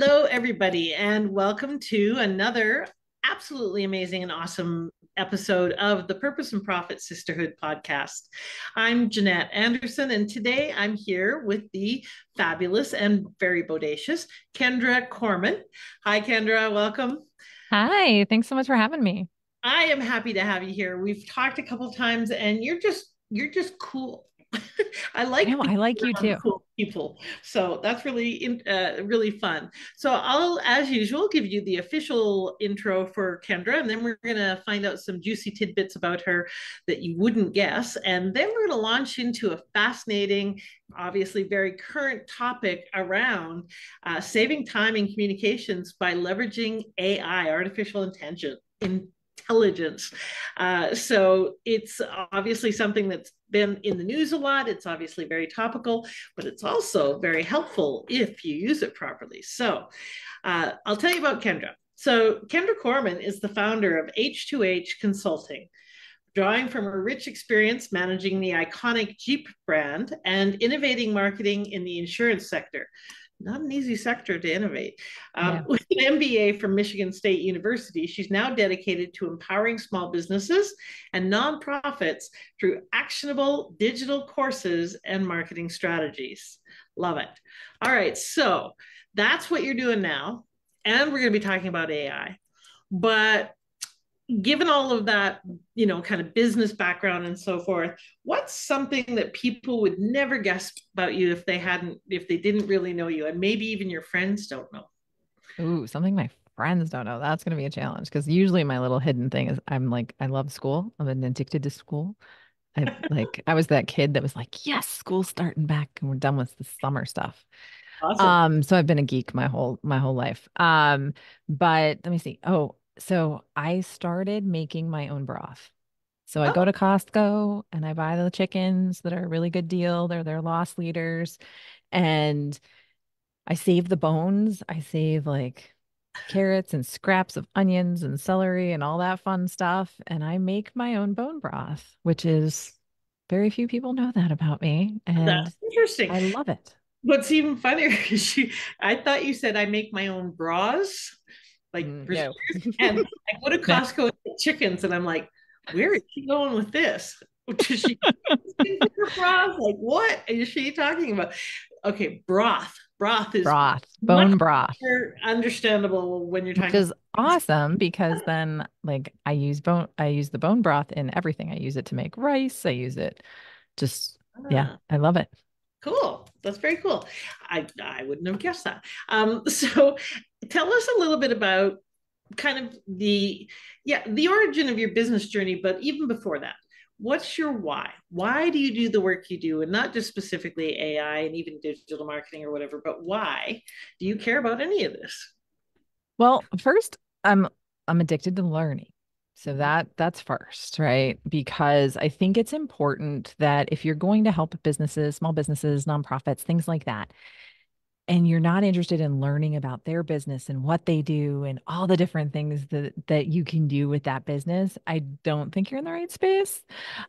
Hello, everybody, and welcome to another absolutely amazing and awesome episode of the Purpose and Profit Sisterhood Podcast. I'm Jeanette Anderson, and today I'm here with the fabulous and very bodacious Kendra Corman. Hi, Kendra. Welcome. Hi. Thanks so much for having me. I am happy to have you here. We've talked a couple of times, and you're just cool. I like you too. Cool people. So that's really, really fun. So I'll, as usual, give you the official intro for Kendra, and then we're going to find out some juicy tidbits about her that you wouldn't guess. And then we're going to launch into a fascinating, obviously very current topic around saving time in communications by leveraging AI, artificial intelligence. So it's obviously something that's been in the news a lot. It's obviously very topical, but it's also very helpful if you use it properly. So I'll tell you about Kendra. So Kendra Corman is the founder of H2H Consulting. Drawing from her rich experience managing the iconic Jeep brand and innovating marketing in the insurance sector. Not an easy sector to innovate. With an MBA from Michigan State University, she's now dedicated to empowering small businesses and nonprofits through actionable digital courses and marketing strategies. Love it. All right, so that's what you're doing now. And we're going to be talking about AI. But given all of that, you know, kind of business background and so forth, what's something that people would never guess about you if they didn't really know you, and maybe even your friends don't know? Ooh, something my friends don't know. That's going to be a challenge, because usually my little hidden thing is I love school. I'm addicted to school. I was that kid that was like, yes, school's starting back and we're done with the summer stuff. Awesome. So I've been a geek my whole life. But let me see. So I started making my own broth. So I go to Costco and I buy the chickens that are a really good deal. They're their loss leaders. And I save the bones. I save like carrots and scraps of onions and celery and all that fun stuff. And I make my own bone broth, which is very few people know that about me. And that's interesting. I love it. What's even funnier is I thought you said I make my own broths. No. And I go to Costco and get chickens, and I'm like, where is she going with this? Does she broth? Like, what is she talking about? Okay, broth is bone broth. Understandable when you're talking. Which is awesome, because then like I use the bone broth in everything. I use it to make rice. I use it I love it. Cool. That's very cool. I wouldn't have guessed that. So tell us a little bit about kind of the origin of your business journey, but even before that, what's your why? Why do you do the work you do, and not just specifically AI and even digital marketing or whatever, but why do you care about any of this? Well, first, I'm addicted to learning. So that's first, right? Because I think it's important that if you're going to help businesses, small businesses, nonprofits, things like that, and you're not interested in learning about their business and what they do and all the different things that you can do with that business, I don't think you're in the right space.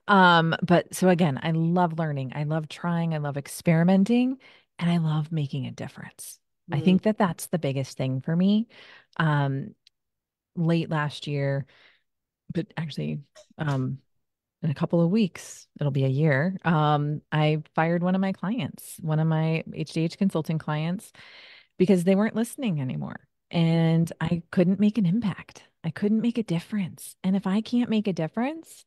But so again, I love learning. I love trying. I love experimenting, and I love making a difference. Mm-hmm. I think that's the biggest thing for me. Late last year, but actually, in a couple of weeks, it'll be a year. I fired one of my clients, one of my H2H Consulting clients, because they weren't listening anymore. And I couldn't make an impact. I couldn't make a difference. And if I can't make a difference,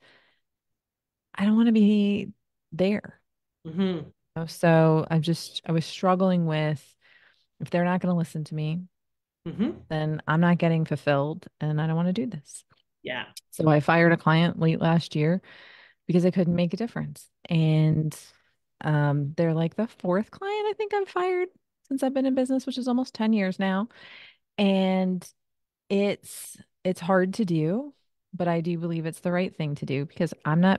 I don't want to be there. Mm-hmm. So I was struggling with, if they're not going to listen to me, mm-hmm. then I'm not getting fulfilled, and I don't want to do this. Yeah. So I fired a client late last year because I couldn't make a difference. And they're like the fourth client I think I've fired since I've been in business, which is almost 10 years now. And it's hard to do, but I do believe it's the right thing to do, because I'm going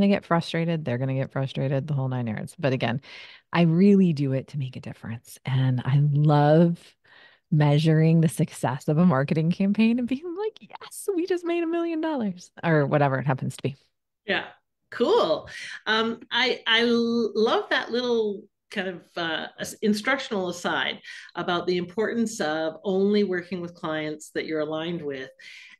to get frustrated. They're going to get frustrated, the whole nine yards. But again, I really do it to make a difference. And I love measuring the success of a marketing campaign and being like, yes, we just made $1 million or whatever it happens to be. Yeah. Cool. I love that little kind of instructional aside about the importance of only working with clients that you're aligned with.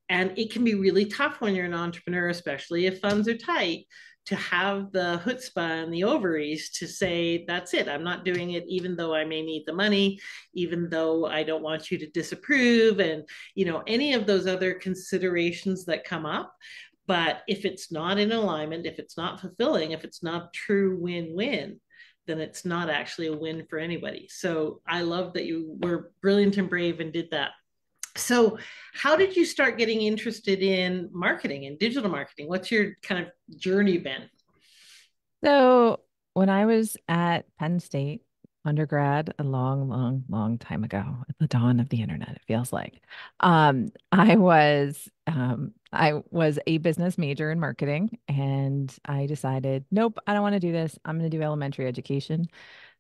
And it can be really tough when you're an entrepreneur, especially if funds are tight, to have the chutzpah and the ovaries to say, that's it, I'm not doing it, even though I may need the money, even though I don't want you to disapprove, and you know, any of those other considerations that come up. But if it's not in alignment, if it's not fulfilling, if it's not true win-win, then it's not actually a win for anybody. So I love that you were brilliant and brave and did that. So how did you start getting interested in marketing and digital marketing? What's your kind of journey been? So when I was at Penn State undergrad, a long, long, long time ago, at the dawn of the internet, it feels like, I was a business major in marketing, and I decided, nope, I don't want to do this. I'm going to do elementary education.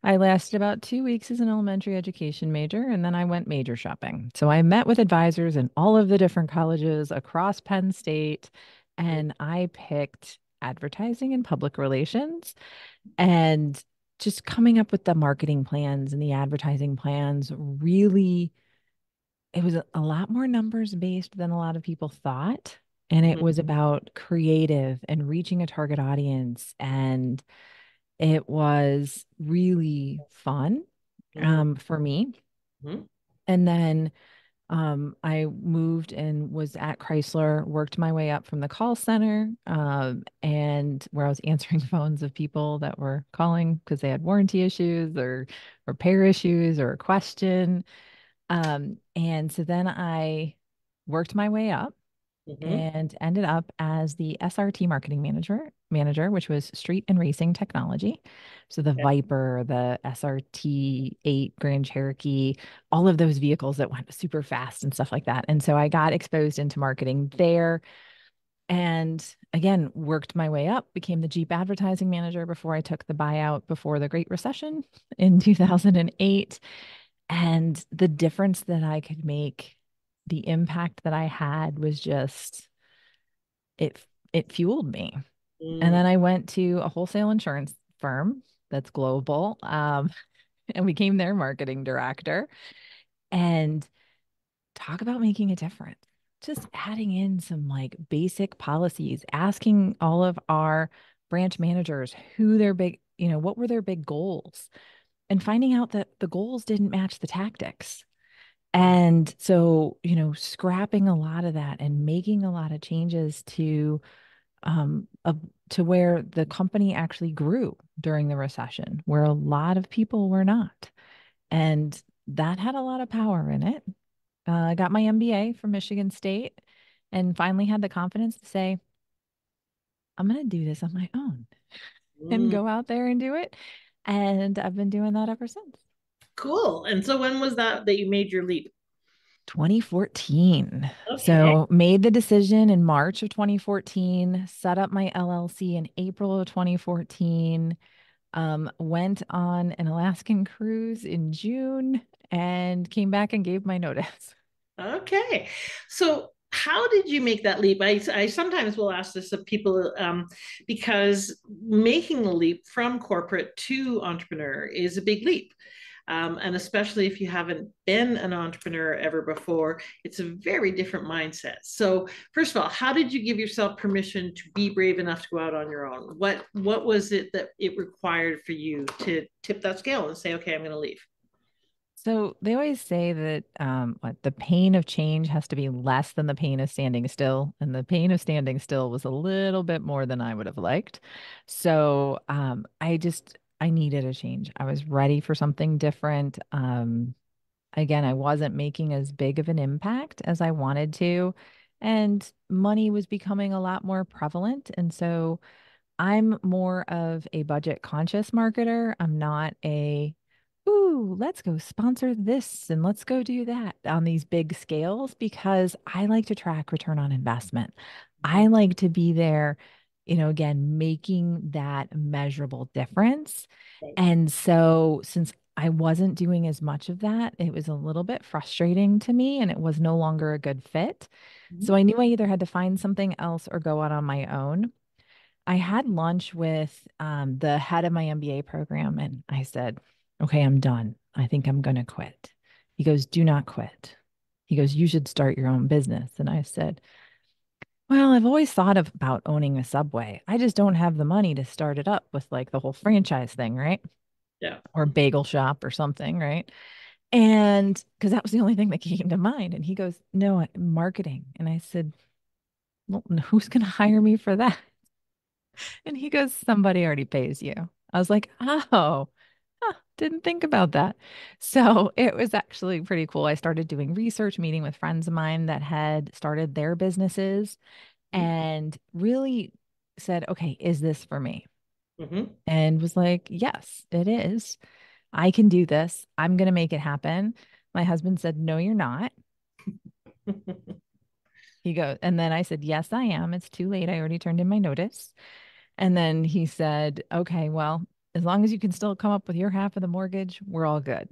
I lasted about 2 weeks as an elementary education major, and then I went major shopping. So I met with advisors in all of the different colleges across Penn State, and I picked advertising and public relations, and just coming up with the marketing plans and the advertising plans. Really, it was a lot more numbers based than a lot of people thought. And it was about creative and reaching a target audience. And it was really fun for me. Mm-hmm. And then I moved and was at Chrysler, worked my way up from the call center, and where I was answering phones of people that were calling because they had warranty issues or repair issues or a question. And so then I worked my way up and ended up as the SRT marketing manager, which was street and racing technology. So the Viper, the SRT 8 Grand Cherokee, all of those vehicles that went super fast and stuff like that. And so I got exposed into marketing there, and again, worked my way up, became the Jeep advertising manager before I took the buyout before the Great Recession in 2008. And the difference that I could make, the impact that I had, was just, it fueled me. And then I went to a wholesale insurance firm that's global, and became their marketing director. And talk about making a difference, just adding in some like basic policies, asking all of our branch managers who their big, you know, what were their big goals, and finding out that the goals didn't match the tactics. And so, you know, scrapping a lot of that and making a lot of changes to where the company actually grew during the recession, where a lot of people were not. And that had a lot of power in it. I got my MBA from Michigan State and finally had the confidence to say, I'm going to do this on my own and go out there and do it. And I've been doing that ever since. Cool. And so when was that you made your leap? 2014. Okay. So made the decision in March of 2014, set up my LLC in April of 2014, went on an Alaskan cruise in June, and came back and gave my notice. Okay. So how did you make that leap? I sometimes will ask this of people because making the leap from corporate to entrepreneur is a big leap. And especially if you haven't been an entrepreneur ever before, it's a very different mindset. So first of all, how did you give yourself permission to be brave enough to go out on your own? What was it that it required for you to tip that scale and say, okay, I'm going to leave? So they always say that the pain of change has to be less than the pain of standing still. And the pain of standing still was a little bit more than I would have liked. So I needed a change. I was ready for something different. Again, I wasn't making as big of an impact as I wanted to, and money was becoming a lot more prevalent. And so I'm more of a budget conscious marketer. I'm not a, ooh, let's go sponsor this and let's go do that on these big scales, because I like to track return on investment. I like to be there, you know, again, making that measurable difference. And so since I wasn't doing as much of that, it was a little bit frustrating to me, and it was no longer a good fit. So I knew I either had to find something else or go out on my own. I had lunch with the head of my MBA program, and I said, okay, I'm done. I think I'm going to quit. He goes, do not quit. He goes, you should start your own business. And I said, well, I've always thought about owning a Subway. I just don't have the money to start it up with like the whole franchise thing, right? Yeah. Or bagel shop or something, right? And because that was the only thing that came to mind. And he goes, no, marketing. And I said, well, who's going to hire me for that? And he goes, somebody already pays you. I was like, oh, huh, didn't think about that. So it was actually pretty cool. I started doing research, meeting with friends of mine that had started their businesses and really said, okay, is this for me? Mm-hmm. And was like, yes, it is. I can do this. I'm going to make it happen. My husband said, no, you're not. He goes, and then I said, yes, I am. It's too late. I already turned in my notice. And then he said, okay, well, as long as you can still come up with your half of the mortgage, we're all good,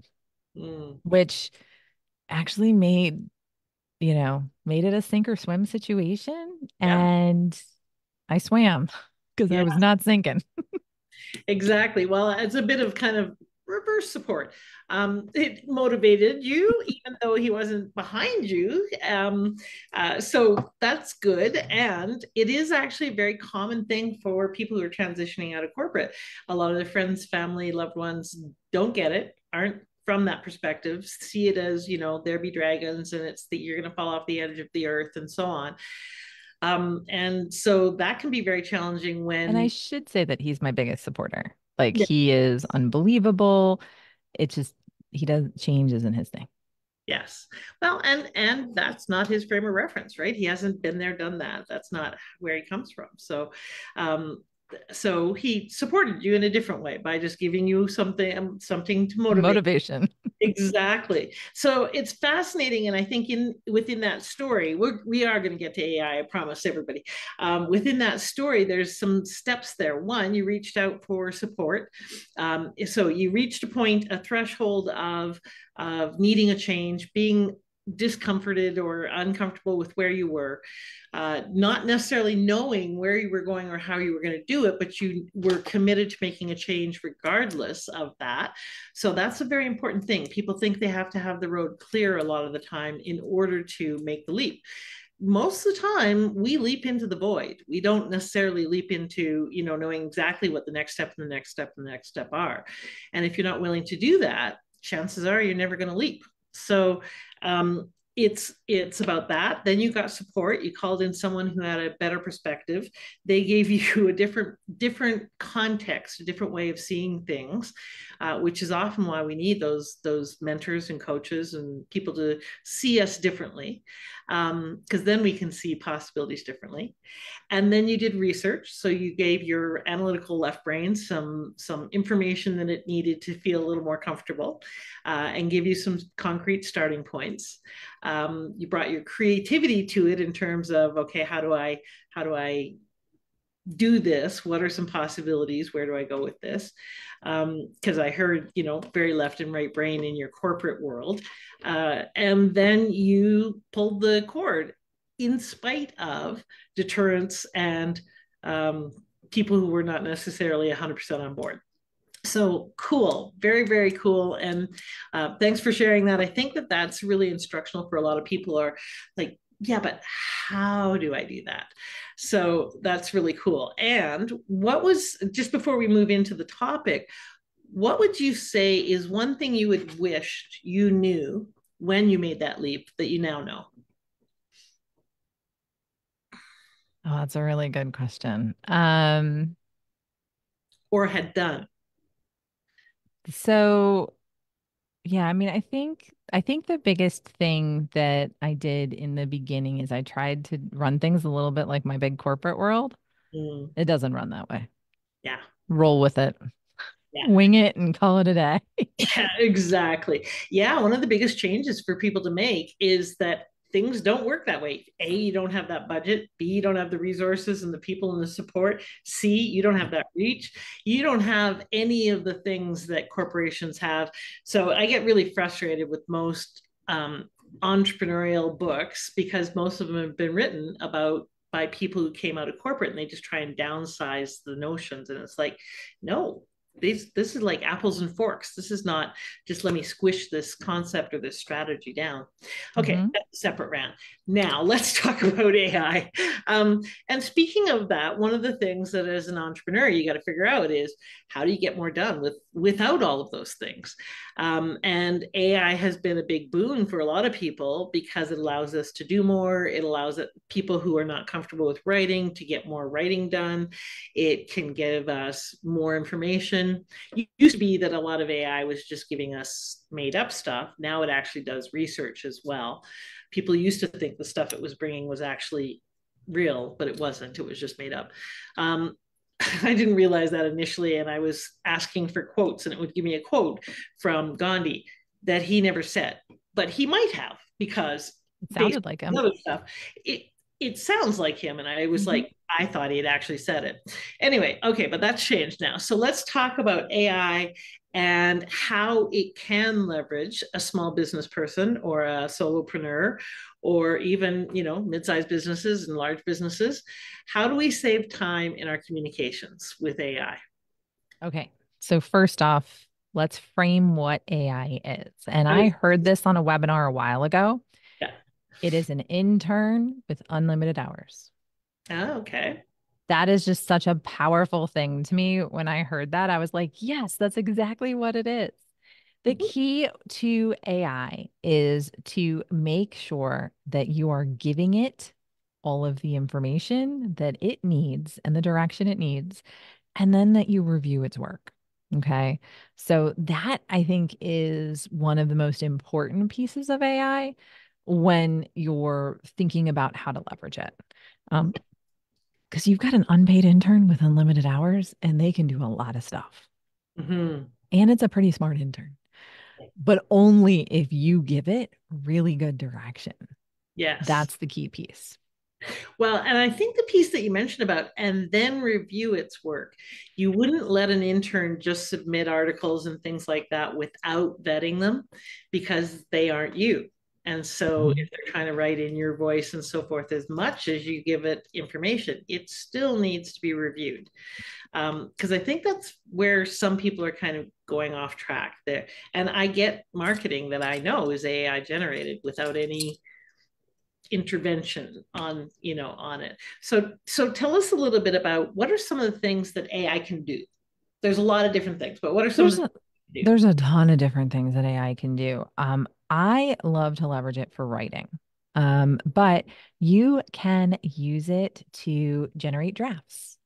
which actually made it a sink or swim situation. Yeah. And I swam because I was not sinking. Exactly. Well, it's a bit of kind of reverse support. It motivated you, even though he wasn't behind you. So that's good. And it is actually a very common thing for people who are transitioning out of corporate. A lot of their friends, family, loved ones don't get it, aren't from that perspective, see it as, there be dragons and it's that you're going to fall off the edge of the earth and so on. And so that can be very challenging when... And I should say that he's my biggest supporter. Like he is unbelievable. It's just, change isn't his thing. Yes. Well, and that's not his frame of reference, right? He hasn't been there, done that. That's not where he comes from. So, so he supported you in a different way by just giving you something to motivate. Motivation. Exactly. So it's fascinating. And I think within that story, we are going to get to AI, I promise everybody. Within that story, there's some steps there. One, you reached out for support. So you reached a threshold of needing a change, being discomforted or uncomfortable with where you were, not necessarily knowing where you were going or how you were going to do it, but you were committed to making a change regardless of that. So that's a very important thing. People think they have to have the road clear a lot of the time in order to make the leap. Most of the time we leap into the void. We don't necessarily leap into, knowing exactly what the next step and the next step and the next step are. And if you're not willing to do that, chances are you're never going to leap. So it's about that. Then you got support. You called in someone who had a better perspective. They gave you a different context, a different way of seeing things, which is often why we need those mentors and coaches and people to see us differently, because then we can see possibilities differently. And then you did research. So you gave your analytical left brain some information that it needed to feel a little more comfortable, and give you some concrete starting points. You brought your creativity to it in terms of, okay, how do I do this? What are some possibilities? Where do I go with this? Because I heard, very left and right brain in your corporate world. And then you pulled the cord in spite of deterrence and people who were not necessarily 100% on board. So cool. Very, very cool. And thanks for sharing that. I think that's really instructional for a lot of people are like, yeah, but how do I do that? So that's really cool. And just before we move into the topic, what would you say is one thing you would wish you knew when you made that leap that you now know? Oh, that's a really good question. Or had done. So, yeah, I mean, I think the biggest thing that I did in the beginning is I tried to run things a little bit like my big corporate world. Mm. It doesn't run that way. Yeah. Roll with it. Yeah. Wing it and call it a day. Yeah, exactly. Yeah. One of the biggest changes for people to make is that things don't work that way. A, you don't have that budget. B, you don't have the resources and the people and the support. C, you don't have that reach. You don't have any of the things that corporations have. So I get really frustrated with most entrepreneurial books because most of them have been written about by people who came out of corporate and they just try and downsize the notions. And it's like, no, this is like apples and forks. This is not just let me squish this concept or this strategy down. Okay, that's a separate round. Now let's talk about AI. And speaking of that, one of the things that as an entrepreneur, you got to figure out is how do you get more done without all of those things? And AI has been a big boon for a lot of people because it allows us to do more. It allows people who are not comfortable with writing to get more writing done. It can give us more information. It used to be that a lot of AI was just giving us made up stuff. Now it actually does research as well. People used to think the stuff it was bringing was actually real, but it wasn't. It was just made up. I didn't realize that initially. And I was asking for quotes and it would give me a quote from Gandhi that he never said, but he might have because it sounded like him. Other stuff. It sounds like him. And I was like, I thought he had actually said it. Anyway, okay, but that's changed now. So let's talk about AI and how it can leverage a small business person or a solopreneur, or even, you know, mid-sized businesses and large businesses. How do we save time in our communications with AI? Okay. So first off, let's frame what AI is. And I heard this on a webinar a while ago. It is an intern with unlimited hours. Oh, okay. That is just such a powerful thing to me. When I heard that, I was like, yes, that's exactly what it is. The key to AI is to make sure that you are giving it all of the information that it needs and the direction it needs, and then that you review its work. Okay. So that I think is one of the most important pieces of AI when you're thinking about how to leverage it. Because you've got an unpaid intern with unlimited hours and they can do a lot of stuff. And it's a pretty smart intern, but only if you give it really good direction. Yes. That's the key piece. Well, and I think the piece that you mentioned about, and then review its work, you wouldn't let an intern just submit articles and things like that without vetting them, because they aren't you. And so if they're trying to write in your voice and so forth, as much as you give it information, it still needs to be reviewed. Because I think that's where some people are kind of going off track there. And I get marketing that I know is AI generated without any intervention on, you know, on it. So tell us a little bit about what are some of the things that AI can do? There's a lot of different things, but what are some of the things? There's a ton of different things that AI can do. I love to leverage it for writing, but you can use it to generate drafts,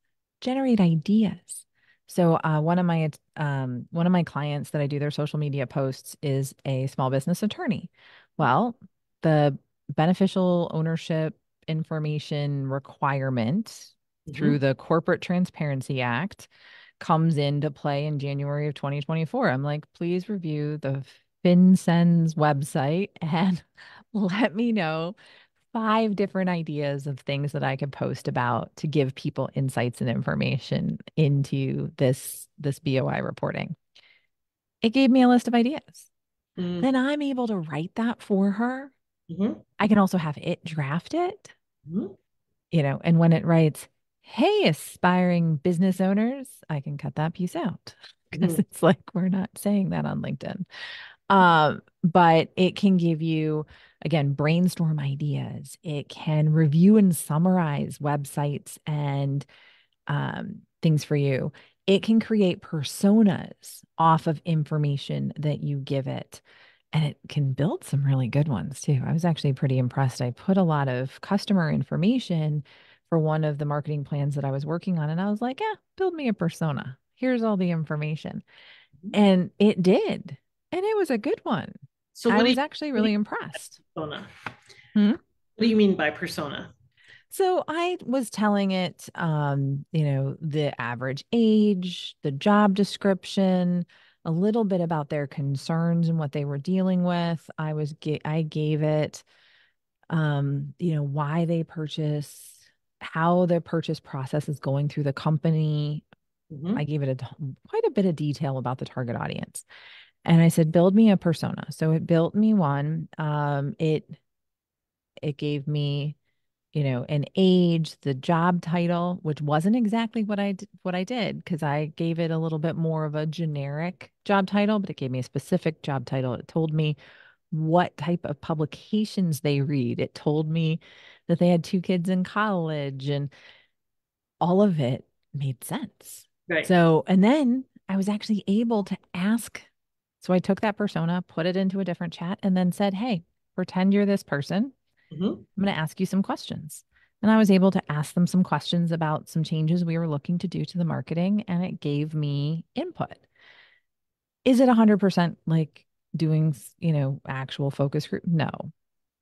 generate ideas. So one of my clients that I do their social media posts is a small business attorney. Well, the beneficial ownership information requirement through the Corporate Transparency Act comes into play in January of 2024. I'm like, please review the FinCEN's website and let me know 5 different ideas of things that I could post about to give people insights and information into this BOI reporting. It gave me a list of ideas. Then I'm able to write that for her. I can also have it draft it, you know, and when it writes, hey, aspiring business owners, I can cut that piece out because it's like, we're not saying that on LinkedIn. But it can give you, again, brainstorm ideas. It can review and summarize websites and things for you. It can create personas off of information that you give it. And it can build some really good ones too. I was actually pretty impressed. I put a lot of customer information for one of the marketing plans that I was working on. And I was like, yeah, build me a persona. Here's all the information. And it did. And it was a good one. So I was actually really impressed. Persona. What do you mean by persona? So I was telling it, you know, the average age, the job description, a little bit about their concerns and what they were dealing with. I gave it, you know, why they purchase, how the purchase process is going through the company. I gave it quite a bit of detail about the target audience. And I said, build me a persona. So it built me one. It gave me you know, an age, the job title, which wasn't exactly what I did, because I gave it a little bit more of a generic job title, but it gave me a specific job title. It told me what type of publications they read. It told me that they had 2 kids in college, and all of it made sense. Right. So, and then I was actually able to ask. So I took that persona, put it into a different chat, and then said, hey, pretend you're this person. I'm going to ask you some questions. And I was able to ask them some questions about some changes we were looking to do to the marketing, and it gave me input. Is it 100% like doing, you know, actual focus group? No,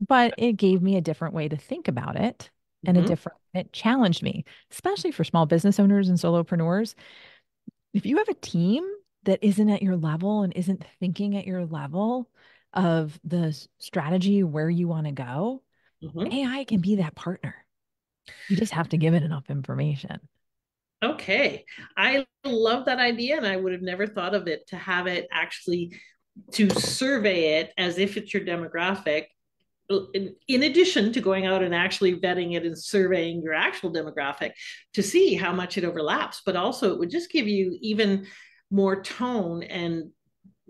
but it gave me a different way to think about it, and it challenged me, especially for small business owners and solopreneurs. If you have a team that isn't at your level and isn't thinking at your level of the strategy where you want to go, AI can be that partner. You just have to give it enough information. Okay. I love that idea. And I would have never thought of it, to have it actually to survey it as if it's your demographic, in addition to going out and actually vetting it and surveying your actual demographic to see how much it overlaps. But also it would just give you even more tone and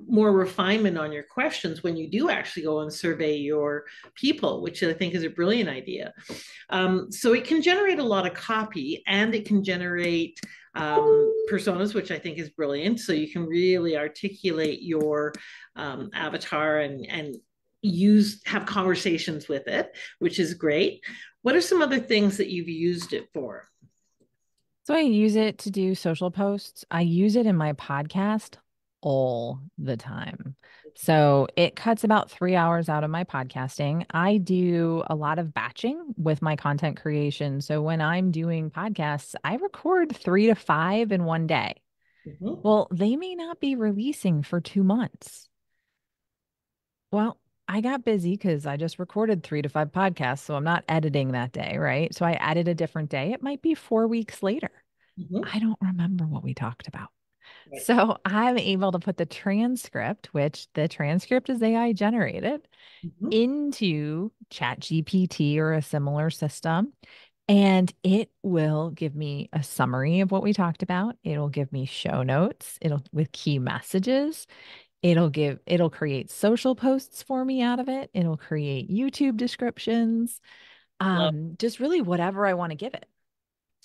more refinement on your questions when you do actually go and survey your people, which I think is a brilliant idea. So it can generate a lot of copy, and it can generate personas, which I think is brilliant. So you can really articulate your avatar and have conversations with it, which is great. What are some other things that you've used it for? So I use it to do social posts. I use it in my podcast all the time. So it cuts about 3 hours out of my podcasting. I do a lot of batching with my content creation. So when I'm doing podcasts, I record 3 to 5 in one day. Well, they may not be releasing for 2 months. Well, I got busy because I just recorded 3 to 5 podcasts. So I'm not editing that day, right? So I added a different day. It might be 4 weeks later. I don't remember what we talked about. So I'm able to put the transcript, which the transcript is AI generated, into ChatGPT or a similar system. And it will give me a summary of what we talked about. It'll give me show notes. It'll with key messages. It'll create social posts for me out of it. It'll create YouTube descriptions. Just really whatever I want to give it.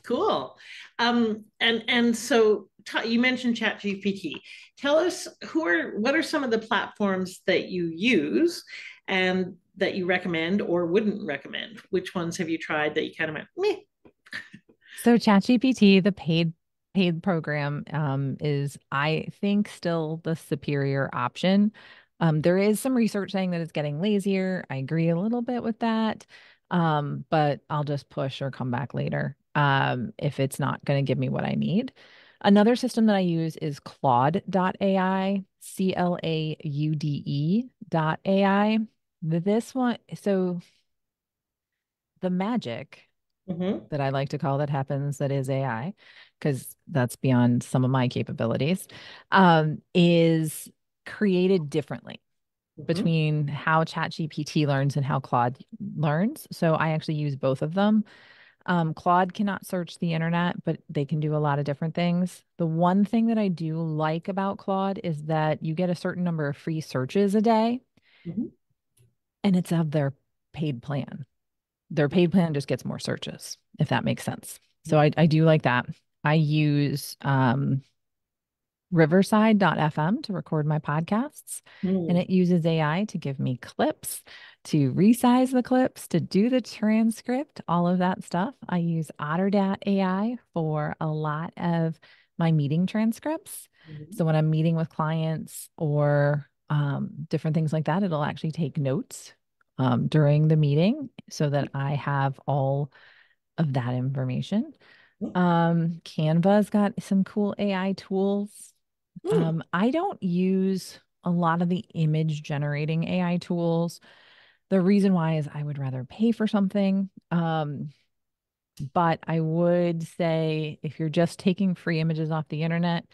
Cool. And so you mentioned ChatGPT. Tell us what are some of the platforms that you use and that you recommend or wouldn't recommend? Which ones have you tried that you kind of went, meh? So ChatGPT, the paid program, is, I think, still the superior option. There is some research saying that it's getting lazier. I agree a little bit with that, but I'll just push or come back later if it's not going to give me what I need. Another system that I use is Claude.ai, CLAUDE.ai. This one, so the magic that I like to call that happens, that is AI, because that's beyond some of my capabilities, is created differently between how ChatGPT learns and how Claude learns. So I actually use both of them. Claude cannot search the internet, but they can do a lot of different things. The one thing that I do like about Claude is that you get a certain number of free searches a day, and it's of their paid plan. Their paid plan just gets more searches, if that makes sense. So I do like that. I use riverside.fm to record my podcasts, and it uses AI to give me clips, to resize the clips, to do the transcript, all of that stuff. I use Otter AI for a lot of my meeting transcripts. So when I'm meeting with clients or different things like that, it'll actually take notes during the meeting so that I have all of that information. Canva's got some cool AI tools. I don't use a lot of the image generating AI tools. The reason why is I would rather pay for something. But I would say if you're just taking free images off the internet,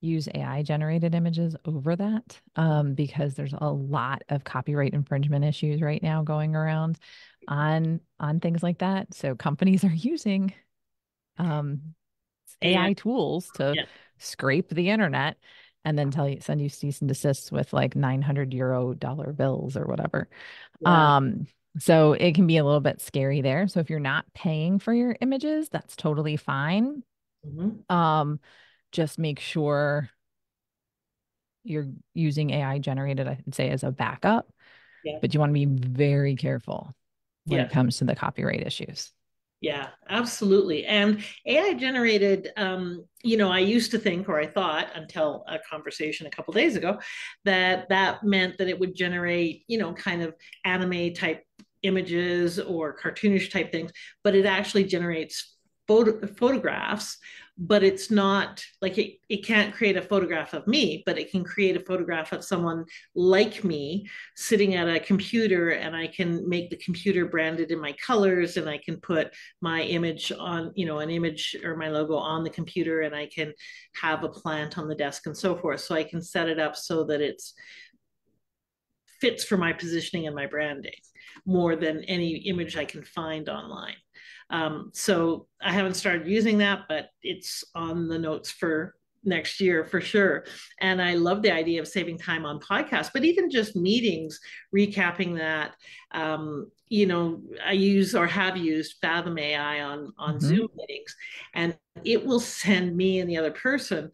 use AI generated images over that because there's a lot of copyright infringement issues right now going around. on things like that. So companies are using AI tools to scrape the internet and then send you cease and desist with like $900 bills or whatever. Yeah. So it can be a little bit scary there. So if you're not paying for your images, that's totally fine. Mm-hmm. Just make sure you're using AI generated, I'd say, as a backup, but you want to be very careful when it comes to the copyright issues. Yeah, absolutely. And AI generated, you know, I used to think, or I thought until a conversation a couple of days ago, that that meant that it would generate, you know, kind of anime type images or cartoonish type things, but it actually generates photographs, but it's not like it can't create a photograph of me, but it can create a photograph of someone like me sitting at a computer, and I can make the computer branded in my colors, and I can put my image on, you know, an image or my logo on the computer, and I can have a plant on the desk and so forth. So I can set it up so that it's fits for my positioning and my branding more than any image I can find online. So I haven't started using that, but it's on the notes for next year for sure. And I love the idea of saving time on podcasts, but even just meetings, recapping that, you know, I use or have used Fathom AI on Zoom meetings, and it will send me and the other person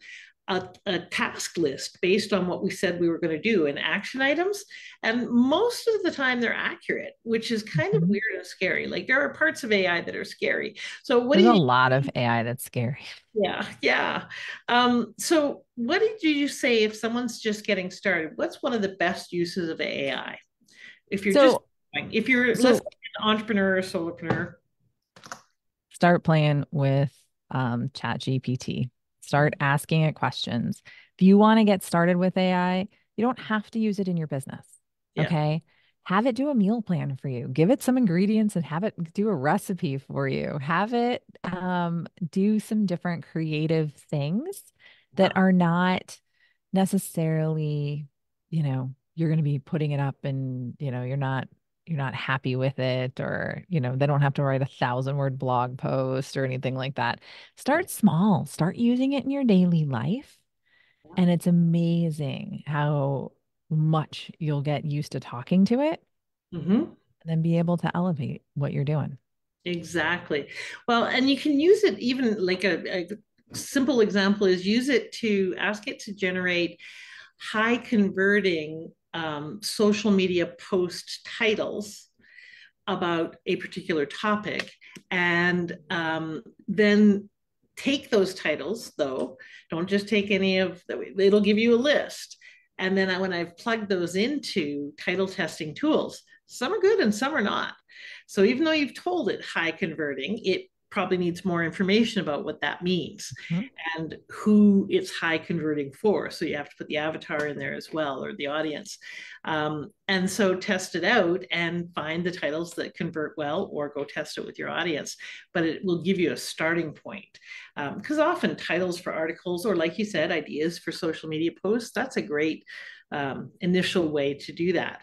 a task list based on what we said we were going to do and action items. And most of the time they're accurate, which is kind of weird and scary. Like there are parts of AI that are scary. So what There's do you a lot of AI that's scary. Yeah. Yeah. So what did you say if someone's just getting started, what's one of the best uses of AI? If you're let's say an entrepreneur or solopreneur. Start playing with ChatGPT. Start asking it questions. If you want to get started with AI, you don't have to use it in your business. Yeah. Okay. Have it do a meal plan for you. Give it some ingredients and have it do a recipe for you. Have it do some different creative things that are not necessarily, you know, you're going to be putting it up and, you know, you're not happy with it, or, you know, they don't have to write 1,000-word blog post or anything like that. Start small, start using it in your daily life. And it's amazing how much you'll get used to talking to it and then be able to elevate what you're doing. Exactly. Well, and you can use it even like a simple example is use it to ask it to generate high converting social media post titles about a particular topic, and then take those titles, though. Don't just take any of the, it'll give you a list. And then when I've plugged those into title testing tools, some are good and some are not. So even though you've told it high converting, it probably needs more information about what that means and who it's high converting for. So you have to put the avatar in there as well, or the audience. And so test it out and find the titles that convert well, or go test it with your audience, but it will give you a starting point. Because often titles for articles, or like you said, ideas for social media posts, that's a great initial way to do that.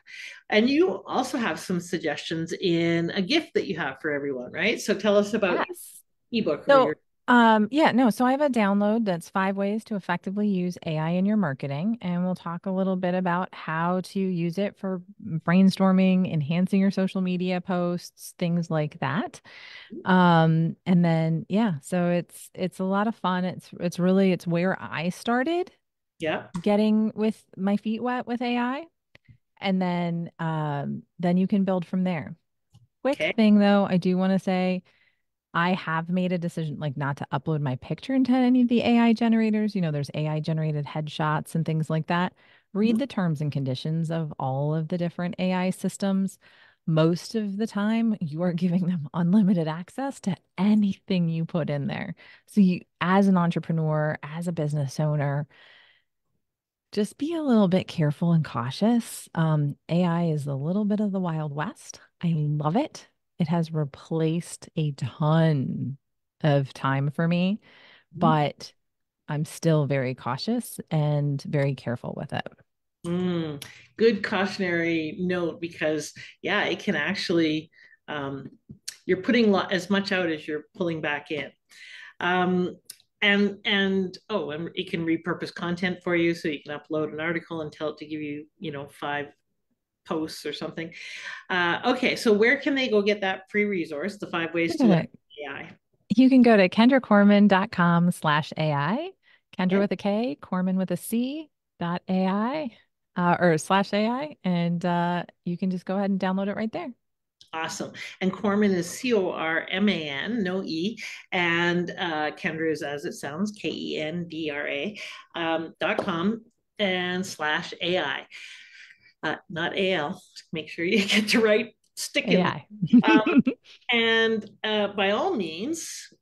And you also have some suggestions in a gift that you have for everyone, right? So tell us about ebook. So, so I have a download that's 5 ways to effectively use AI in your marketing. And we'll talk a little bit about how to use it for brainstorming, enhancing your social media posts, things like that. And then, so it's a lot of fun. It's really where I started. Yeah. Getting with my feet wet with AI. And then you can build from there. Quick thing though, I do want to say I have made a decision like not to upload my picture into any of the AI generators. You know, there's AI generated headshots and things like that. Read the terms and conditions of all of the different AI systems. Most of the time you are giving them unlimited access to anything you put in there. So you, as an entrepreneur, as a business owner, just be a little bit careful and cautious. AI is a little bit of the Wild West. I love it. It has replaced a ton of time for me, but I'm still very cautious and very careful with it. Good cautionary note, because it can actually you're putting as much out as you're pulling back in. And it can repurpose content for you. So you can upload an article and tell it to give you, 5 posts or something. Okay. So where can they go get that free resource, the 5 ways to learn AI? You can go to KendraCorman.com/AI, Kendra with a K, Corman with a C, .ai, or /AI. And you can just go ahead and download it right there. Awesome. And Corman is C-O-R-M-A-N, no E. And Kendra is, as it sounds, KENDRA.com and /AI. Not AL. Make sure you get to write stick in. And by all means,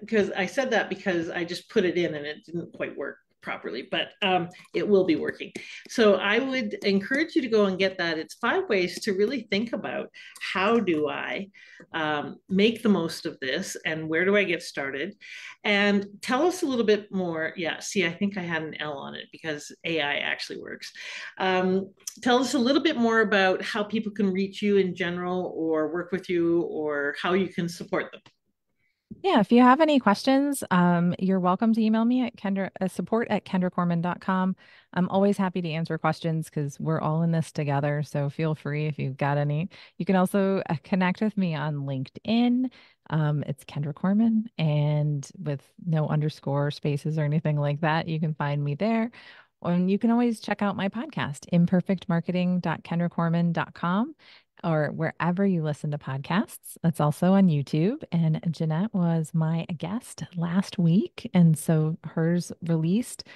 because I said that because I just put it in and it didn't quite work properly, but it will be working. So I would encourage you to go and get that. It's 5 ways to really think about how do I make the most of this and where do I get started? And tell us a little bit more. Yeah, see, I think I had an L on it because AI actually works. Tell us a little bit more about how people can reach you in general or work with you or how you can support them. Yeah, if you have any questions, you're welcome to email me at support@KendraCorman.com. I'm always happy to answer questions because we're all in this together. So feel free if you've got any. You can also connect with me on LinkedIn. It's Kendra Corman, and with no underscore spaces or anything like that, you can find me there. And you can always check out my podcast, imperfectmarketing.kendracorman.com. or wherever you listen to podcasts. That's also on YouTube. And Jeanette was my guest last week. And so hers released,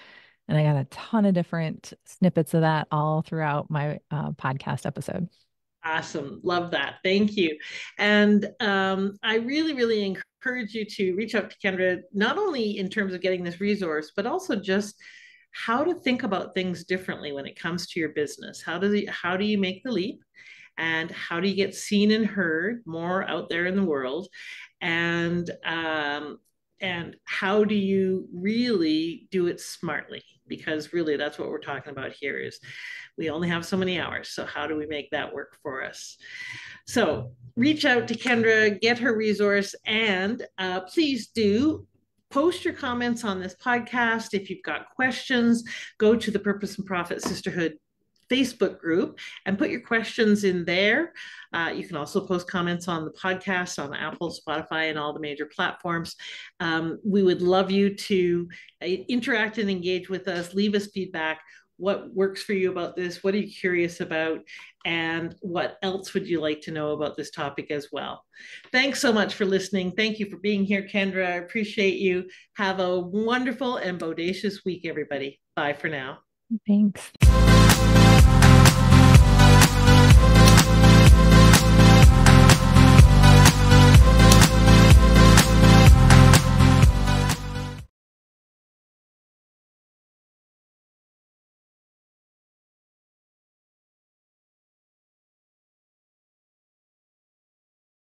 and I got a ton of different snippets of that all throughout my podcast episode. Awesome. Love that. Thank you. And I really, really encourage you to reach out to Kendra, not only in terms of getting this resource, but also just how to think about things differently when it comes to your business. How do you make the leap? And how do you get seen and heard more out there in the world? And how do you really do it smartly? Because really that's what we're talking about here is we only have so many hours. So how do we make that work for us? So reach out to Kendra, get her resource, and please do post your comments on this podcast. If you've got questions, go to the Purpose and Profit Sisterhood Facebook group and put your questions in there. You can also post comments on the podcast on Apple, Spotify, and all the major platforms. We would love you to interact and engage with us. Leave us feedback. What works for you about this? What are you curious about? And what else would you like to know about this topic as well? Thanks so much for listening. Thank you for being here, Kendra. I appreciate you. Have a wonderful and bodacious week, everybody. Bye for now. Thanks.